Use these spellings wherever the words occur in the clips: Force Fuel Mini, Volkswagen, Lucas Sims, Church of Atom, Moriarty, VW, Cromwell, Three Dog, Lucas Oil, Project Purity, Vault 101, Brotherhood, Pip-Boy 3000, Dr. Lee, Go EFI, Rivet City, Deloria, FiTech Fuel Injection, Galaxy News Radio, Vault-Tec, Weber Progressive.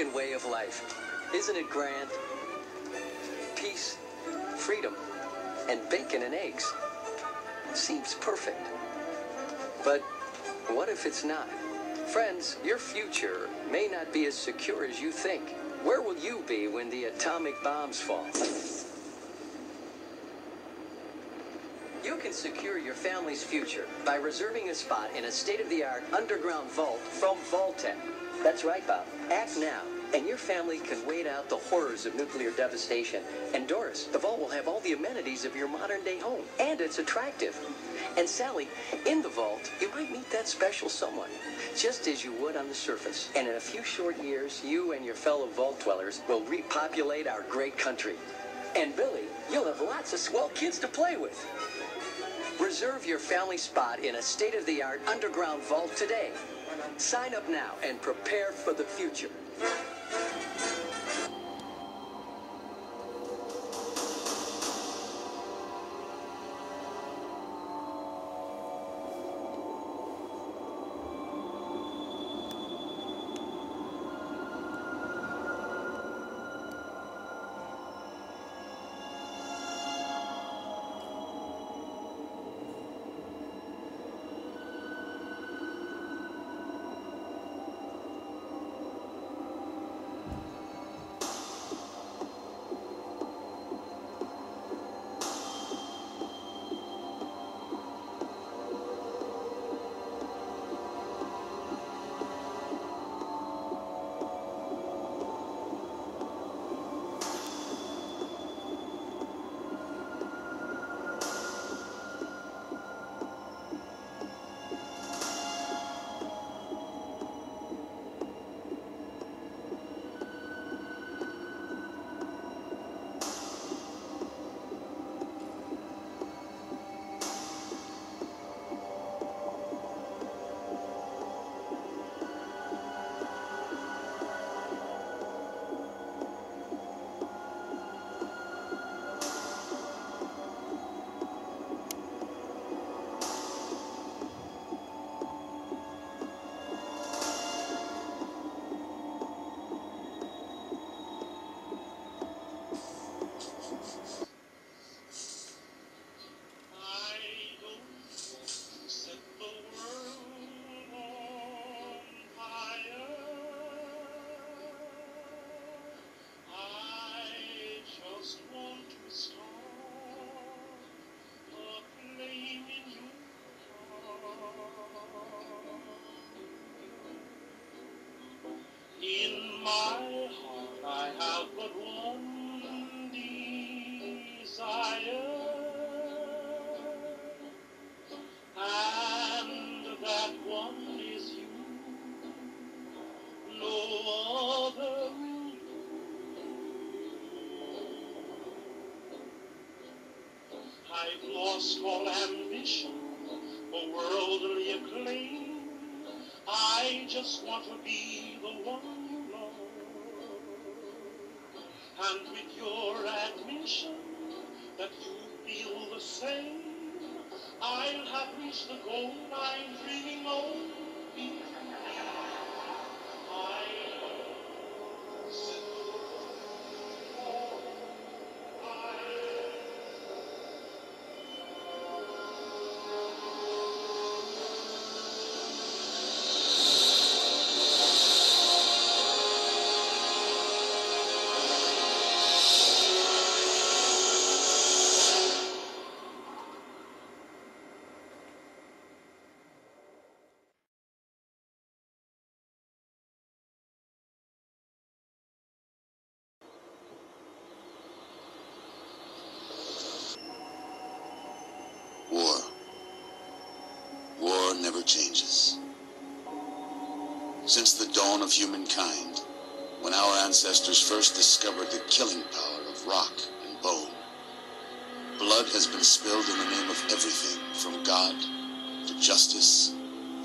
American way of life. Isn't it grand? Peace, freedom, and bacon and eggs. Seems perfect. But what if it's not? Friends, your future may not be as secure as you think. Where will you be when the atomic bombs fall? You can secure your family's future by reserving a spot in a state-of-the-art underground vault from Vault-Tec. That's right, Bob. Act now, and your family can wait out the horrors of nuclear devastation. And Doris, the vault will have all the amenities of your modern-day home, and it's attractive. And Sally, in the vault, you might meet that special someone, just as you would on the surface. And in a few short years, you and your fellow vault dwellers will repopulate our great country. And Billy, you'll have lots of swell kids to play with. Reserve your family spot in a state-of-the-art underground vault today. Sign up now and prepare for the future. In my heart I have but one desire, and that one is you, no other will do. I've lost all ambition for worldly acclaim, I just want to be the one. And with your admission that you feel the same, I'll have reached the goal I'm dreaming of. Changes. Since the dawn of humankind, when our ancestors first discovered the killing power of rock and bone, blood has been spilled in the name of everything from God to justice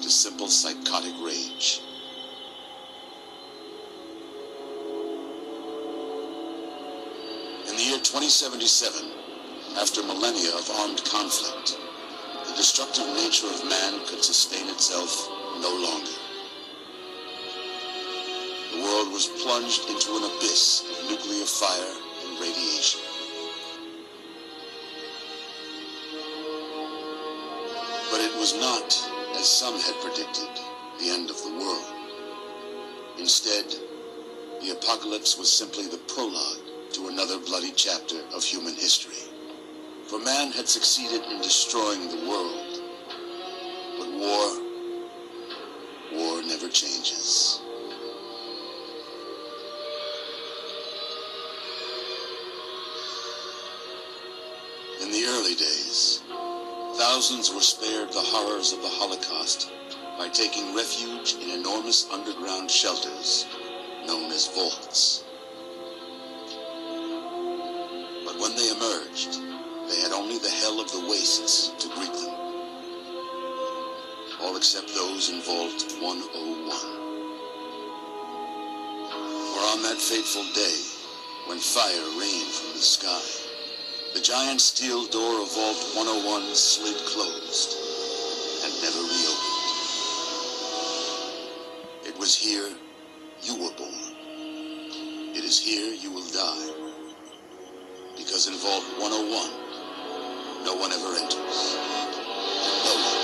to simple psychotic rage. In the year 2077, after millennia of armed conflict, the destructive nature of man could sustain itself no longer. The world was was plunged into an abyss of nuclear fire and radiation. But it was not, as some had predicted, the end of the world. Instead, the apocalypse was simply the prologue to another bloody chapter of human history. For man had succeeded in destroying the world, but war never changes. In the early days, thousands were spared the horrors of the Holocaust by taking refuge in enormous underground shelters known as vaults. But when they emerged, they had only the hell of the wastes to greet them, all except those in Vault 101. For on that fateful day, when fire rained from the sky, the giant steel door of Vault 101 slid closed and never reopened. It was here you were born. It is here you will die. Because in Vault 101, no one ever enters. No one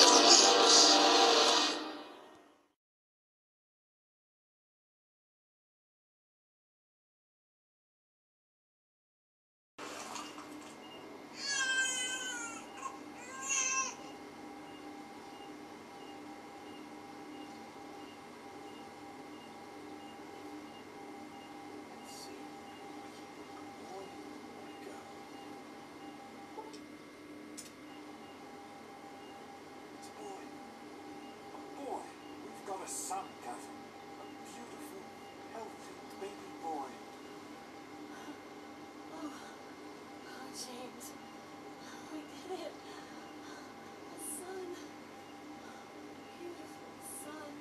ever leaves. A son, Catherine. A beautiful, healthy baby boy. Oh, James. I get it. A son. A beautiful son.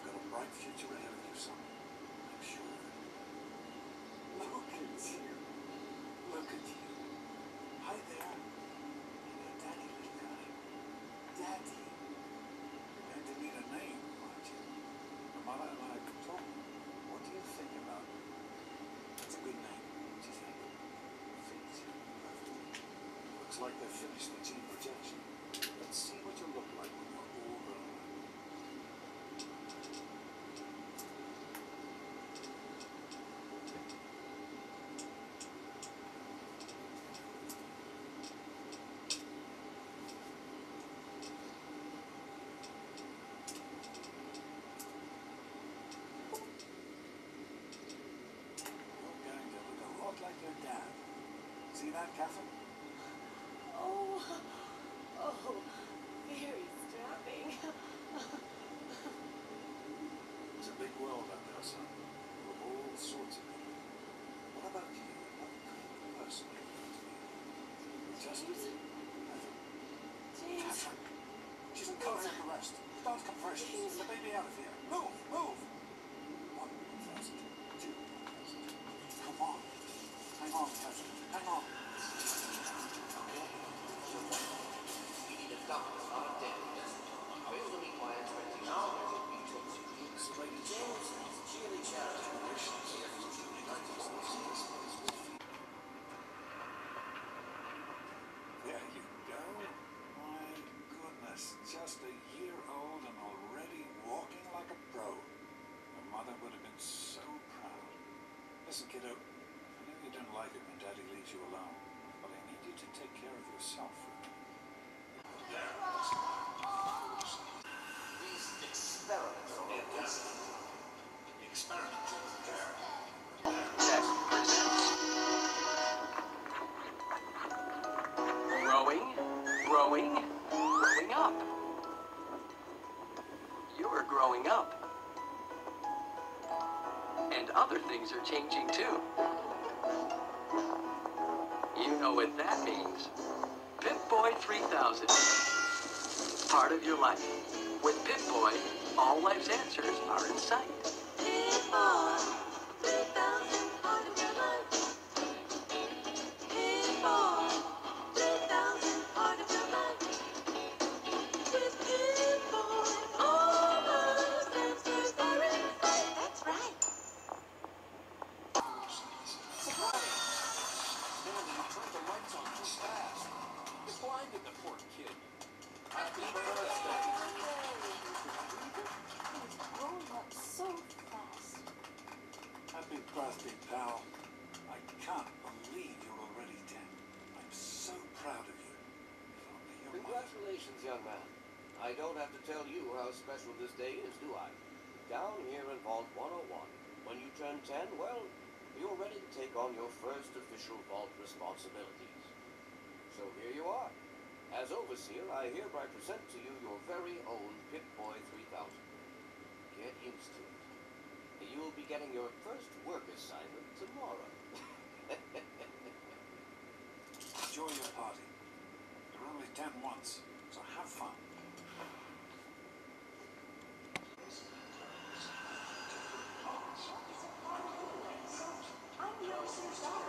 You've got a bright future ahead of you, son. I'm sure of it. Look at you. Look at you. Hi there. You're daddy, little guy. Daddy. Need a name, aren't you? The mother and I could talk. What do you think about it? It's a good name, do you think? Fits you perfectly. Looks like they've finished the gene projection. Let's see what you look like when you're all grown up. See that, Catherine? Oh, very strapping. It's a big world out there, son. You have all sorts of people. What about you? What kind of person do you want to be? James. Catherine. She's encouraging the rest. Start compressions. James. The baby out of here. Move. 1,000. 2,000. Come on. Hang on, Catherine. Hang on. We need a doctor, not a dentist. We will require 20 hours of mutual support. Straight into the charity. There you go. My goodness. Just a year old and already walking like a pro. Her mother would have been so proud. Listen, kiddo. You don't like it when Daddy leaves you alone, but I need you to take care of yourself for a minute. These experiments are experiments with care. Growing up. You're growing up. And other things are changing too. You know what that means. Pip-Boy 3000. Part of your life. With Pip-Boy, all life's answers are in sight. Pip-Boy 3000, part of your life. Pip-Boy 3000, part of your life. With Pip-Boy, all life's answers are Holy prostate, pal. I can't believe you're already 10. I'm so proud of you. Congratulations, young man. I don't have to tell you how special this day is, do I? Down here in Vault 101, when you turn 10, well, you're ready to take on your first official Vault responsibilities. So here you are. As Overseer, I hereby present to you your very own Pip-Boy 3000. Get used to it. You will be getting your first work assignment tomorrow. Enjoy your party. You're only 10 once, so have fun. I'm yours since Dr.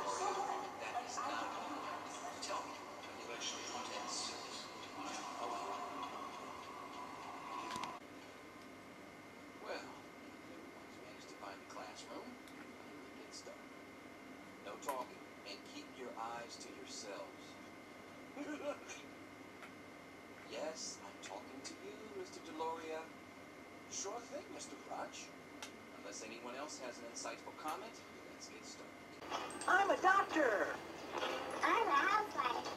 Yes, I'm talking to you, Mr. Deloria. Sure thing, Mr. Raj. Unless anyone else has an insightful comment, let's get started. I'm a doctor. I'm a housewife.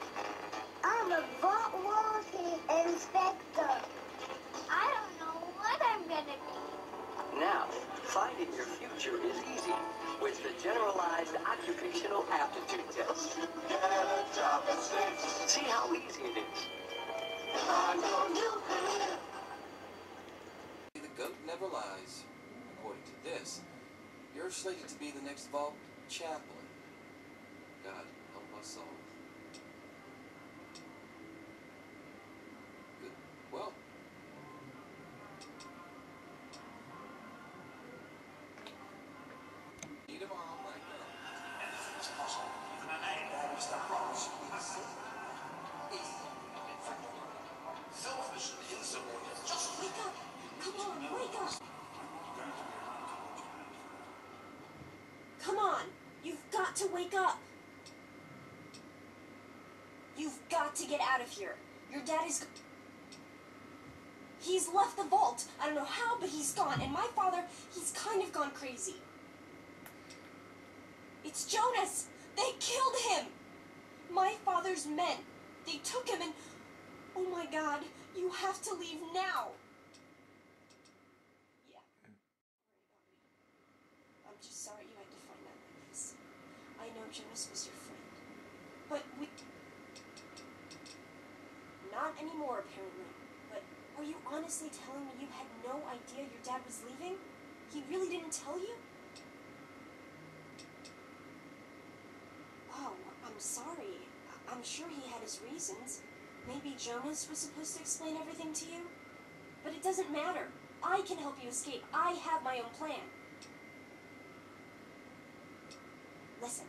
I'm a vault warranty inspector. I don't know what I'm gonna be. Now, finding your future is easy with the generalized occupational aptitude test. Get a job at 6. See how easy it is. The goat never lies. According to this, you're slated to be the next vault chaplain. God help us all. Good. Well, see you tomorrow, my girl. Anything's possible. Even a name that is the promise. Just wake up! Come on, wake up! Come on! You've got to wake up! You've got to get out of here. Your dad is... He's left the vault. I don't know how, but he's gone. And my father, he's kind of gone crazy. It's Jonas! They killed him! My father's men. They took him and... Oh my God, you have to leave now. Yeah. I'm just sorry you had to find out like this. I know Jonas was your friend. But we... Not anymore, apparently. But are you honestly telling me you had no idea your dad was leaving? He really didn't tell you? Oh, I'm sorry. I'm sure he had his reasons. Maybe Jonas was supposed to explain everything to you? But it doesn't matter. I can help you escape. I have my own plan. Listen,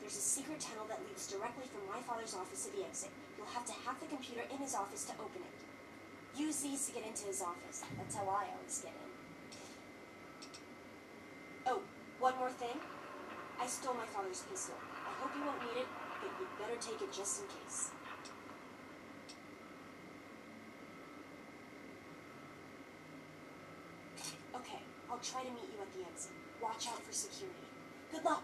there's a secret tunnel that leads directly from my father's office to the exit. You'll have to hack the computer in his office to open it. Use these to get into his office. That's how I always get in. Oh, one more thing. I stole my father's pistol. I hope you won't need it, but you'd better take it just in case. I'll try to meet you at the exit. Watch out for security. Good luck!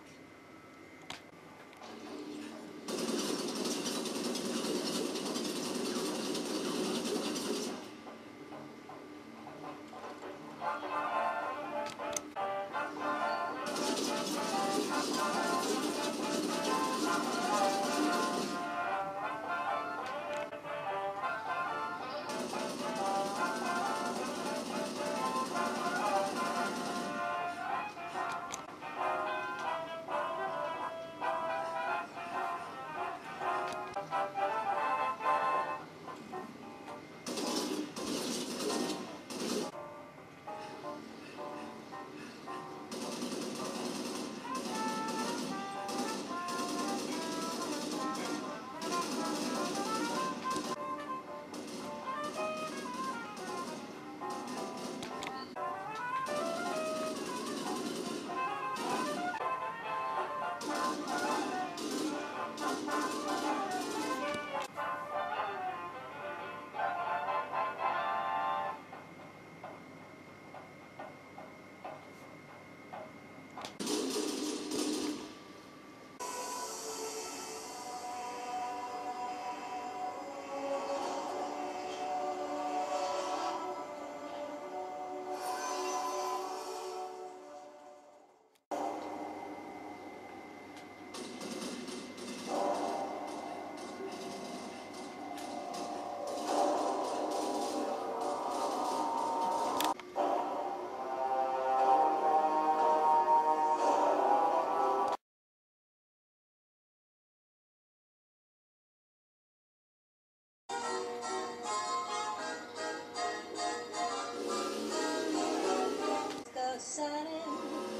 shining,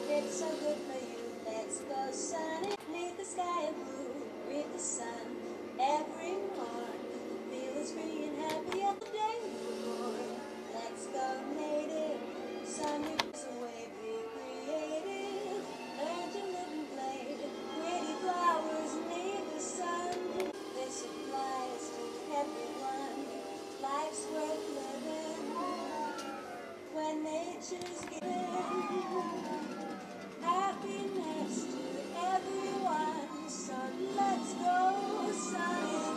it's so good for you. Let's go sunning, paint the sky blue, read the sun every morn. Feel is free and happy all the day before. Let's go native, sun moves away, be creative, learn to live and play. Pretty flowers need the sun. This applies to everyone. Life's worth living when nature's given. Happiness to everyone, so let's go, son.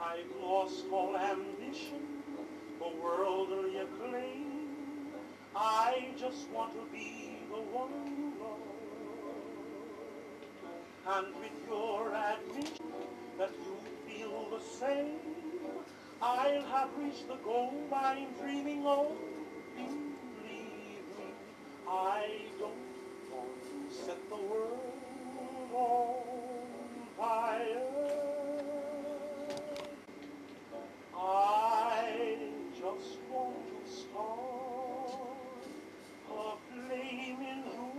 I've lost all ambition, the worldly acclaim, I just want to be the one you love. And with your admission that you feel the same, I'll have reached the goal I'm dreaming of. Believe me, I don't want to set the world on fire. I just want to start a flame in your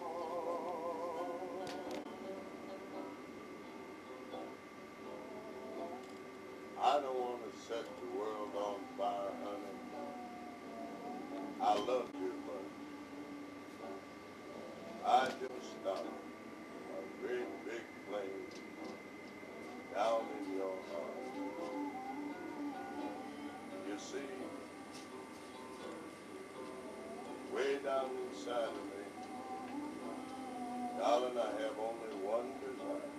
heart. I don't want to set the world on fire, honey. I love you much. I just stopped a great big flame down in your heart. You see, way down inside of me, darling, I have only one desire,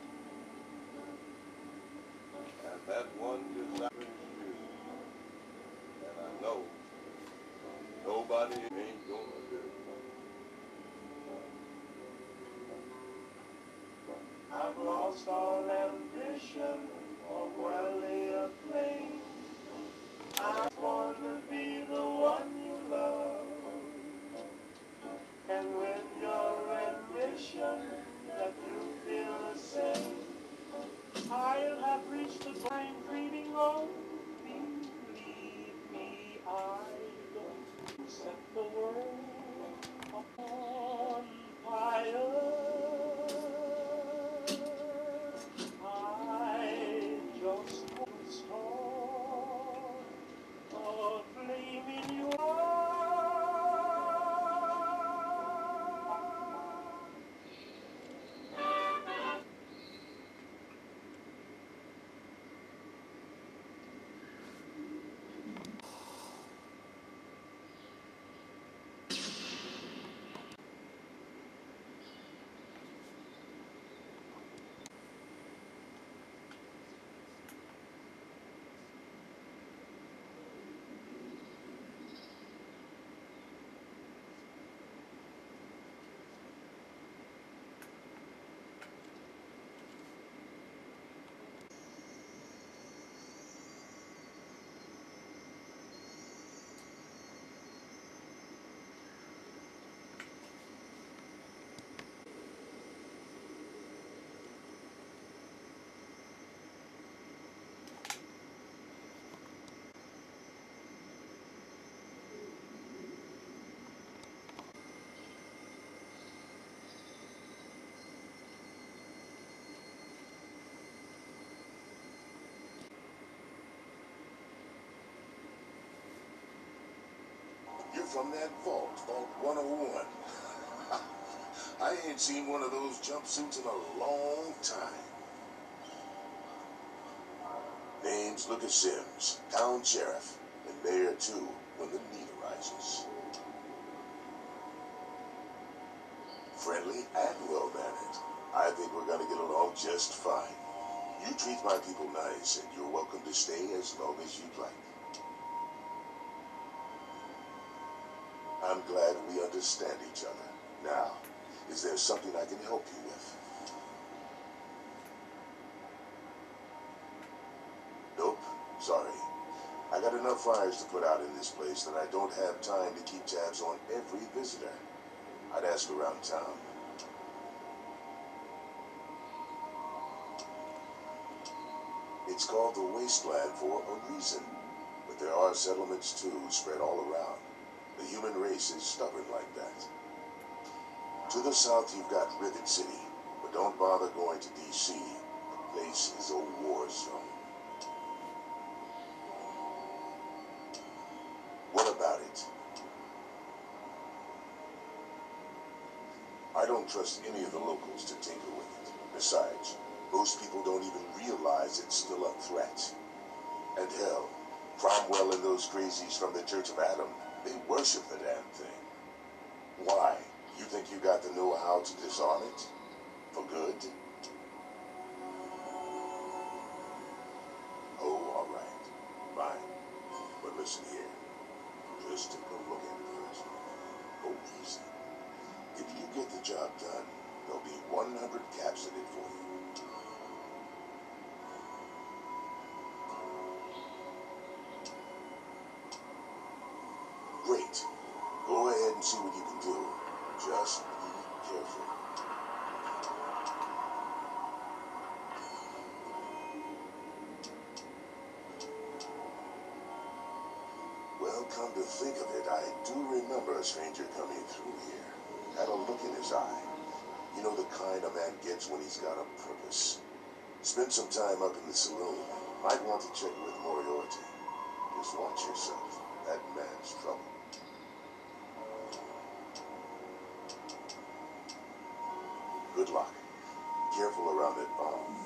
and that one desire is you, and I know nobody ain't gonna do it. I've lost all ambition of worldly acclaim. I want to be the one you love, and with your admission that you feel the same, I'll have reached the goal I'm dreaming of. Believe me, I don't set the world upon fire. I just want to start in your heart. From that Vault 101. I ain't seen one of those jumpsuits in a long time. Name's Lucas Sims, town sheriff, and mayor too when the need arises. Friendly and well-mannered. I think we're gonna get along just fine. You treat my people nice, and you're welcome to stay as long as you'd like. I'm glad we understand each other. Now, is there something I can help you with? Nope, sorry. I got enough fires to put out in this place that I don't have time to keep tabs on every visitor. I'd ask around town. It's called the Wasteland for a reason, but there are settlements too spread all around. The human race is stubborn like that. To the south, you've got Rivet City, but don't bother going to D.C. The place is a war zone. What about it? I don't trust any of the locals to tinker with it. Besides, most people don't even realize it's still a threat. And hell, Cromwell and those crazies from the Church of Atom, they worship the damn thing. Why? You think you got to know how to disarm it? For good? Oh, all right. Fine. But listen here. Just take a look at it first. If you get the job done, there'll be 100 caps in it for you. Great. Go ahead and see what you can do. Just be careful. Well, come to think of it, I do remember a stranger coming through here. Had a look in his eye. You know the kind a man gets when he's got a purpose. Spent some time up in the saloon. Might want to check with Moriarty. Just watch yourself. That man's trouble. Good luck. Careful around that bomb.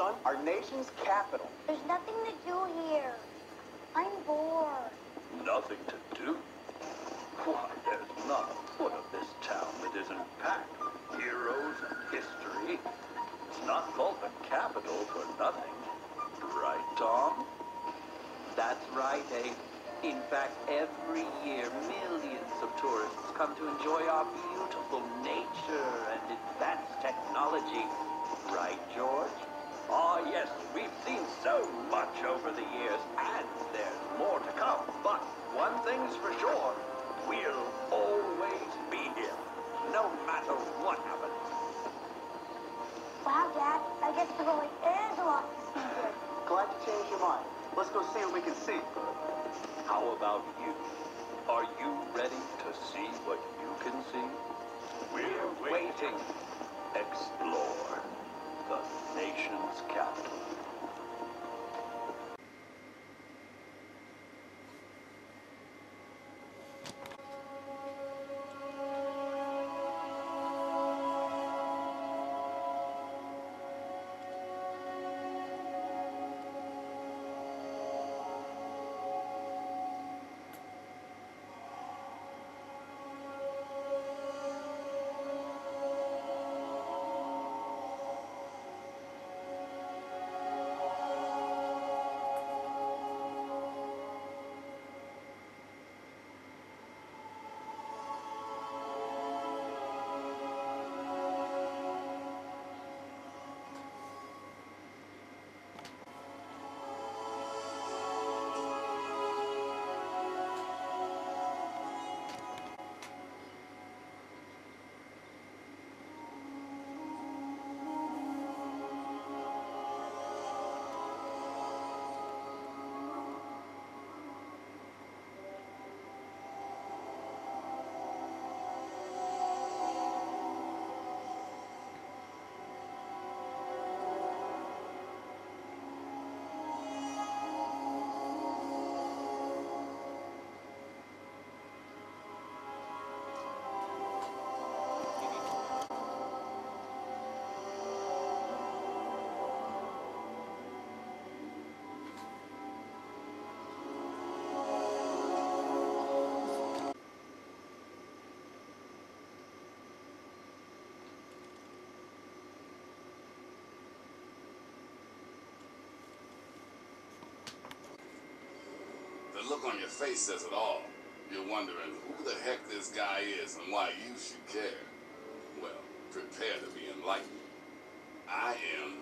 son, our nation's capital. There's nothing to do here. I'm bored. Nothing to do? Why, there's not a foot of this town that isn't packed with heroes and history. It's not called the capital for nothing. Right, Tom? That's right, Abe. In fact, every year, millions of tourists come to enjoy our beautiful nature and advanced technology. Right, George? Ah, yes, we've seen so much over the years, and there's more to come. But one thing's for sure, we'll always be here, no matter what happens. Wow, Dad, I guess there really is a lot to see here. Glad you changed your mind. Let's go see what we can see. How about you? Are you ready to see what you can see? We're waiting. Explore the nation's capital. The look on your face says it all. You're wondering who the heck this guy is and why you should care. Well, prepare to be enlightened. I am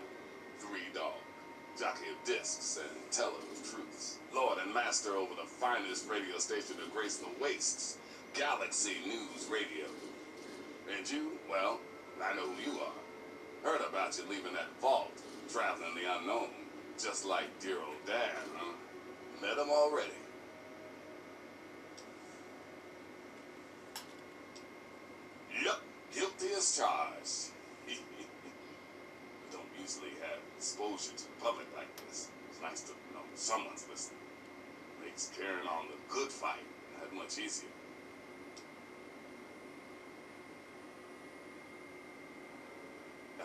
Three Dog, jockey of discs and teller of truths, lord and master over the finest radio station to grace the wastes, Galaxy News Radio. And you, well, I know who you are. Heard about you leaving that vault, traveling the unknown, just like dear old Dad, huh? Met him already. Yep, guilty as charged. We don't usually have exposure to the public like this. It's nice to know someone's listening. Makes carrying on the good fight that much easier.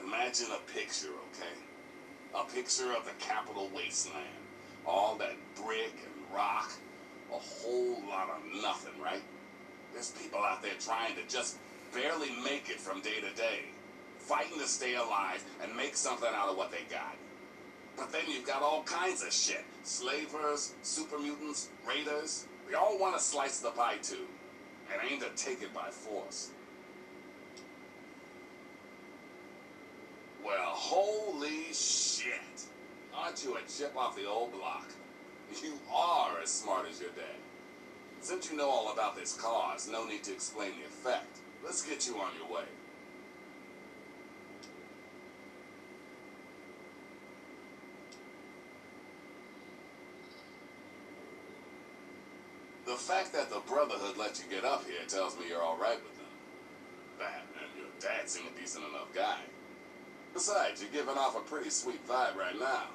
Imagine a picture, okay? A picture of the capital wasteland. All that brick and rock, a whole lot of nothing, right? There's people out there trying to just barely make it from day to day, fighting to stay alive and make something out of what they got. But then you've got all kinds of shit. Slavers, super mutants, raiders. They all want a slice of the pie too, and aim to take it by force. Well, holy shit. Aren't you a chip off the old block? You are as smart as your dad. Since you know all about this cause, no need to explain the effect. Let's get you on your way. The fact that the Brotherhood let you get up here tells me you're all right with them. Batman, your dad seemed a decent enough guy. Besides, you're giving off a pretty sweet vibe right now.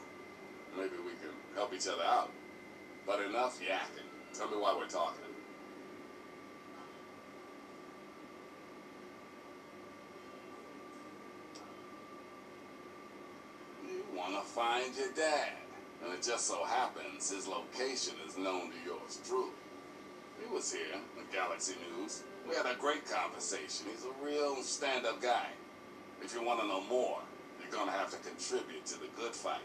Maybe we can help each other out. But enough yakking. Tell me why we're talking. You gonna find your dad. And it just so happens his location is known to yours truly. He was here at Galaxy News. We had a great conversation. He's a real stand-up guy. If you want to know more, you're gonna have to contribute to the good fight.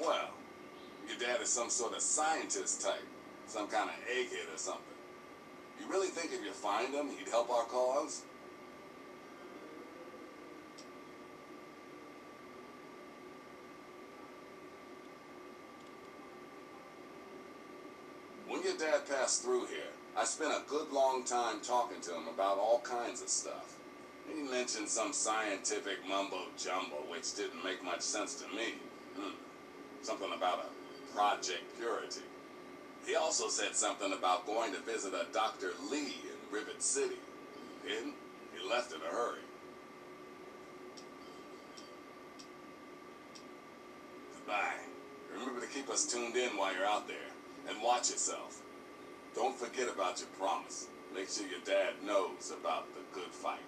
Well, your dad is some sort of scientist type, some kind of egghead or something. You really think if you find him, he'd help our cause? When your dad passed through here, I spent a good long time talking to him about all kinds of stuff. He mentioned some scientific mumbo-jumbo, which didn't make much sense to me. Something about a Project Purity. He also said something about going to visit a Dr. Lee in Rivet City. Then he left in a hurry. Goodbye. Remember to keep us tuned in while you're out there. And watch yourself. Don't forget about your promise. Make sure your dad knows about the good fight.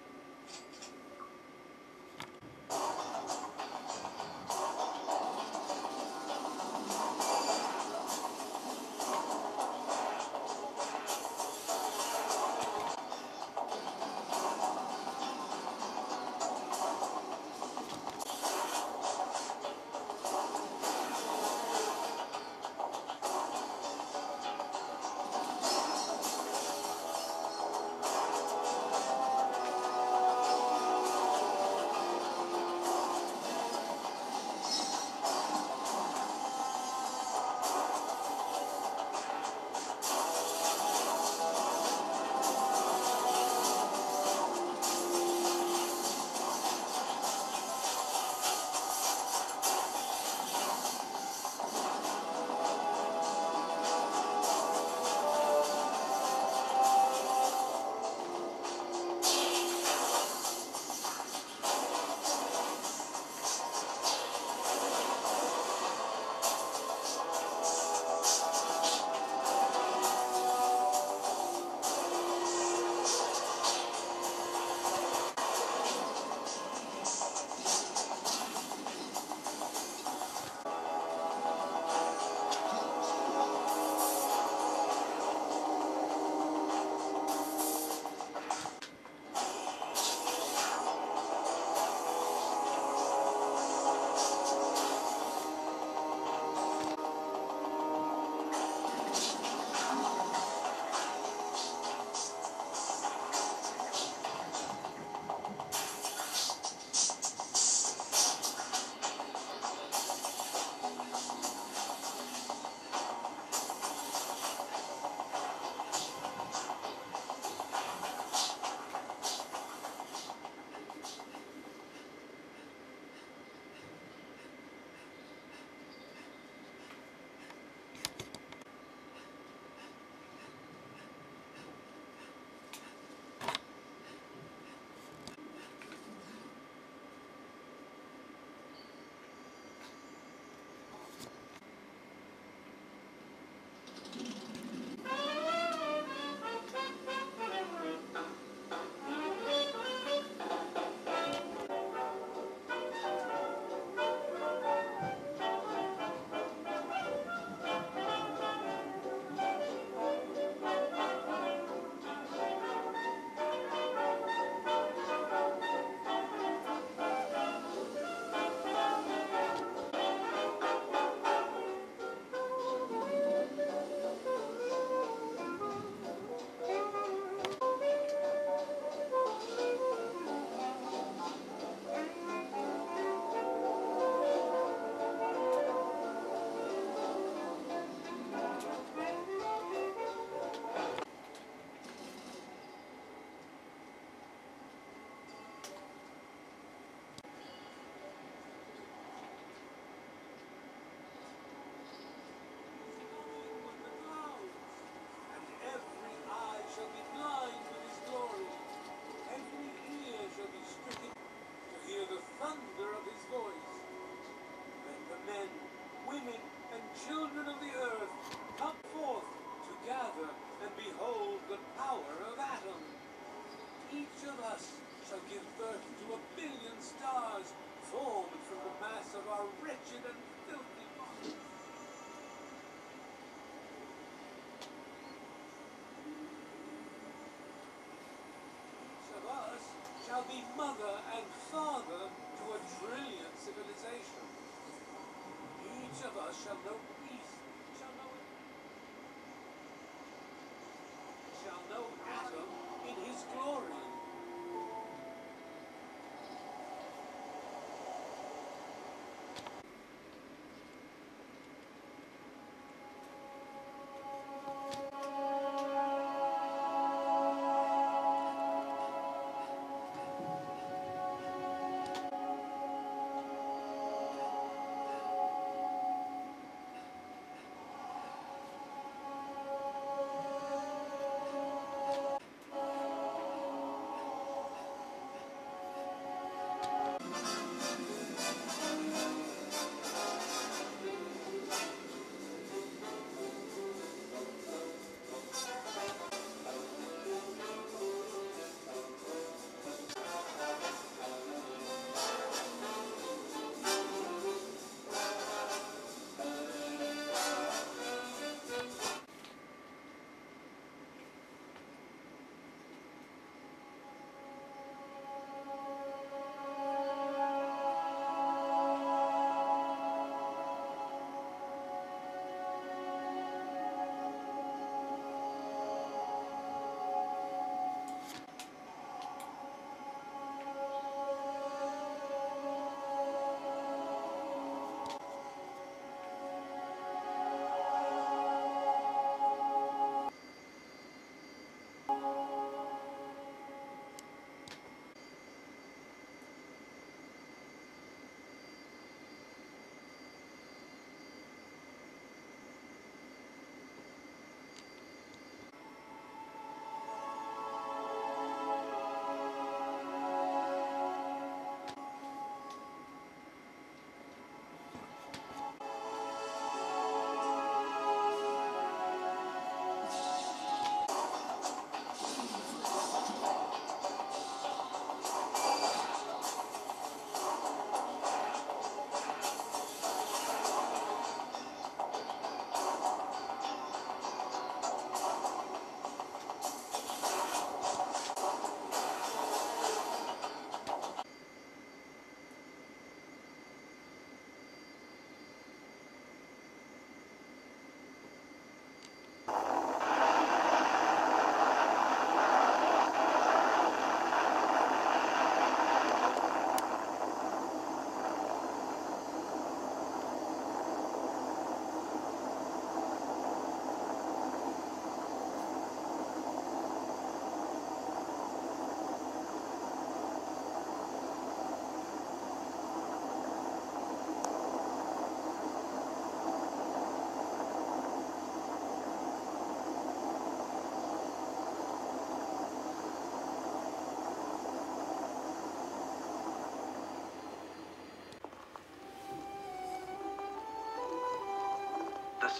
each of us shall give birth to a billion stars formed from the mass of our wretched and filthy bodies. Each of us shall be mother and father to a trillion civilizations. Each of us shall know peace, shall know Atom in his glory.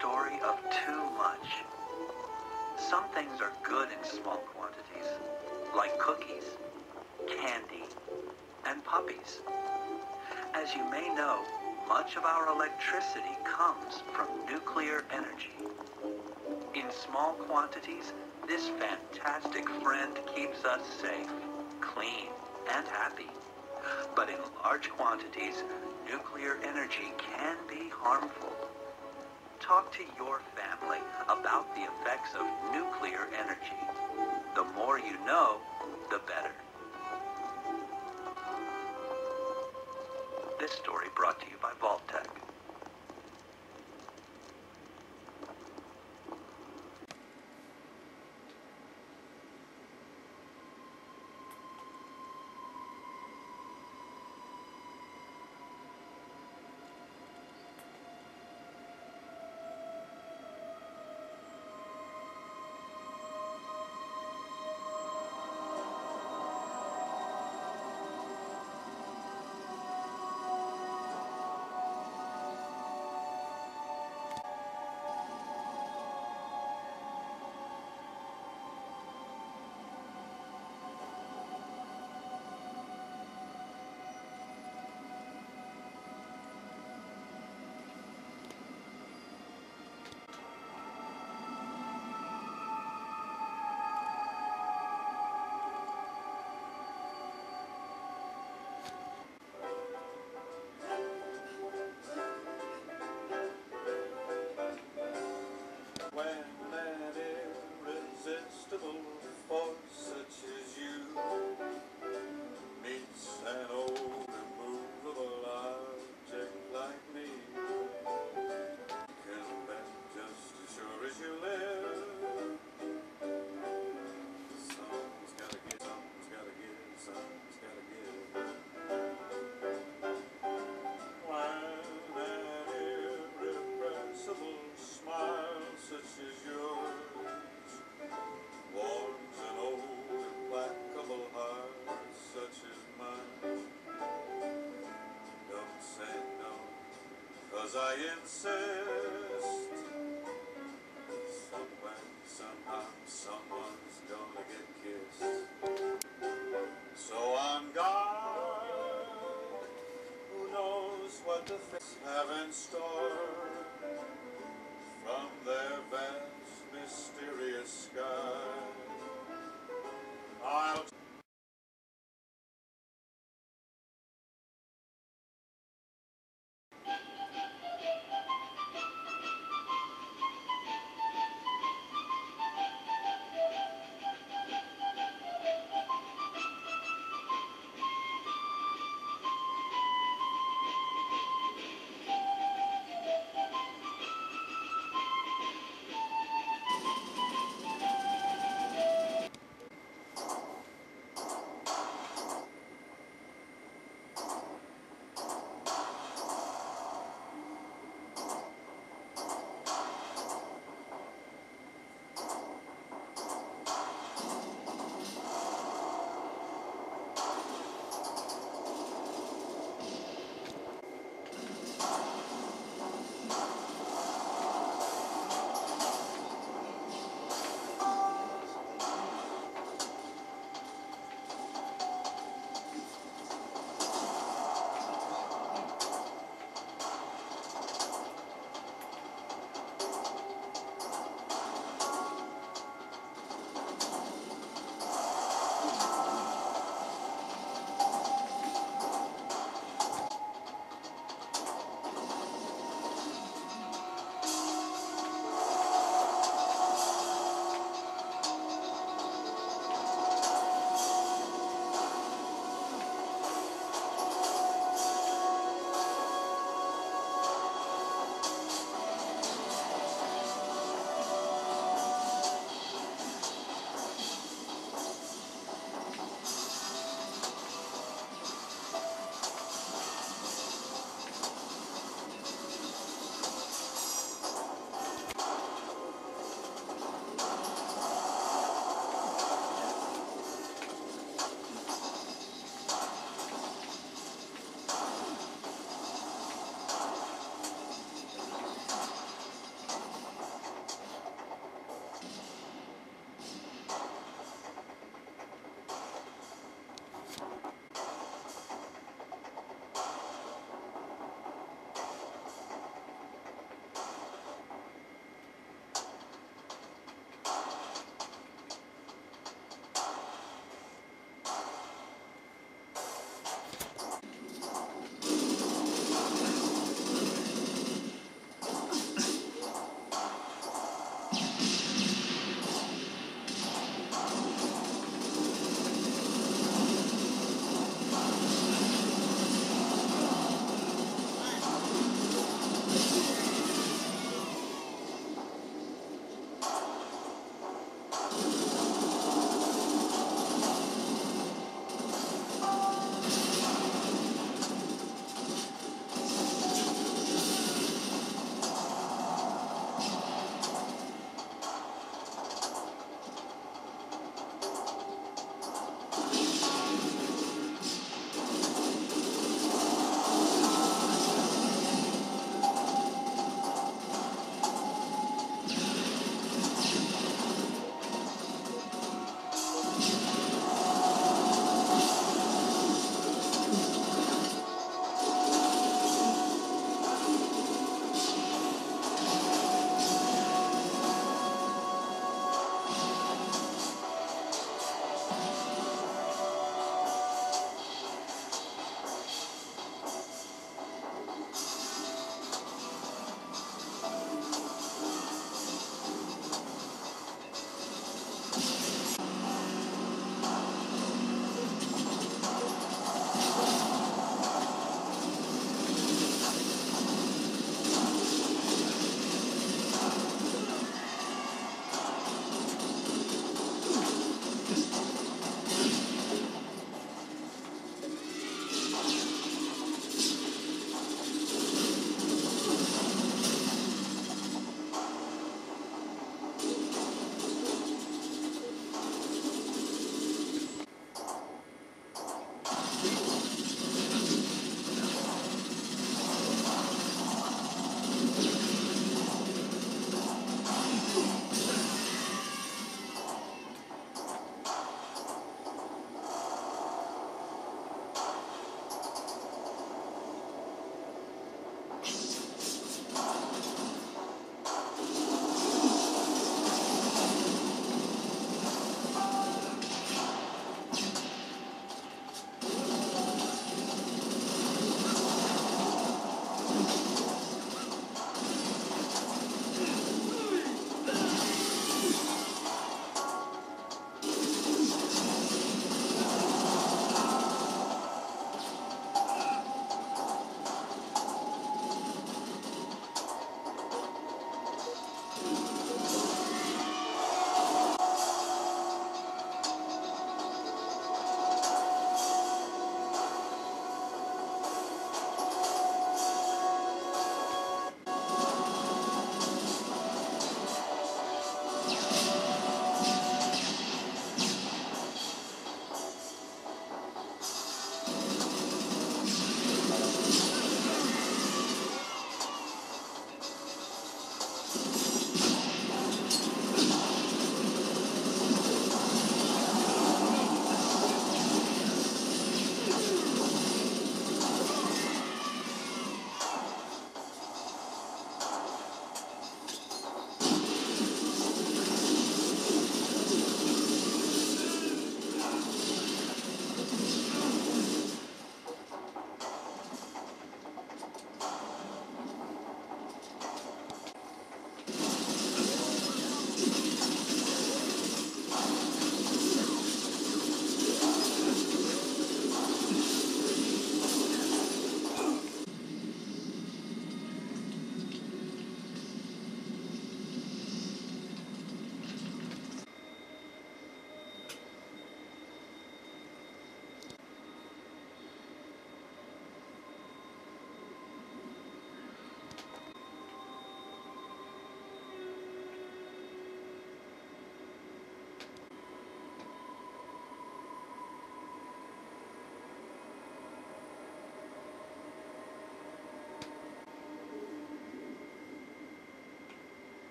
Story of too much. Some things are good in small quantities, like cookies, candy, and puppies. As you may know, much of our electricity comes from nuclear energy. In small quantities, this fantastic friend keeps us safe, clean, and happy. But in large quantities, nuclear energy can be harmful. Talk to your family about the effects of nuclear energy. The more you know, the better. This story brought to you by Vault-Tec. 'Cause I insist. Somewhere, somehow, someone's gonna get kissed. So I'm gone. Who knows what the things have in store from their vast, mysterious sky. I'll.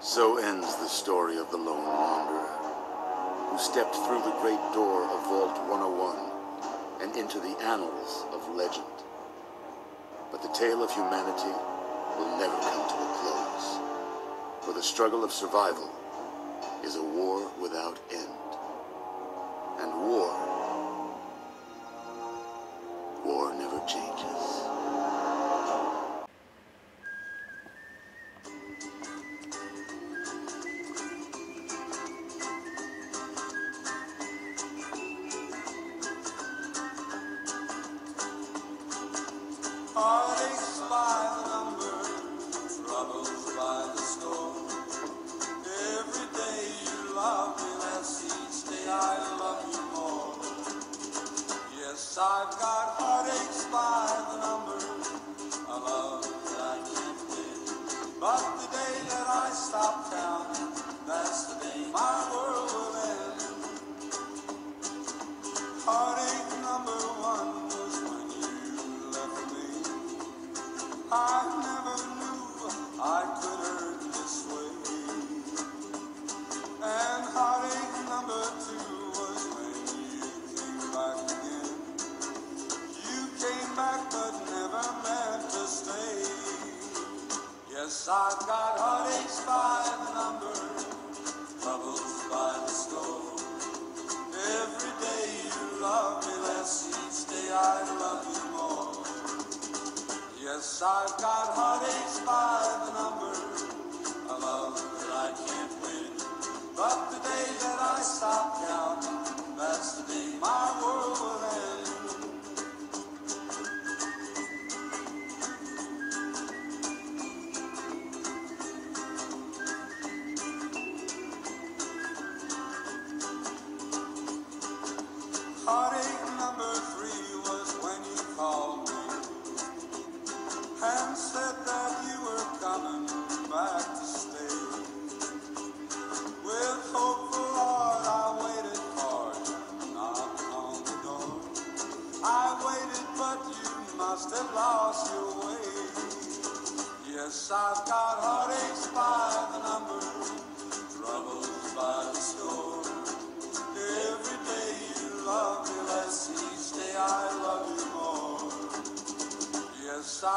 So ends the story of the lone wanderer, who stepped through the great door of Vault 101 and into the annals of legend. But the tale of humanity will never come to a close, for the struggle of survival is a war without end. And war never changes.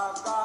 I've got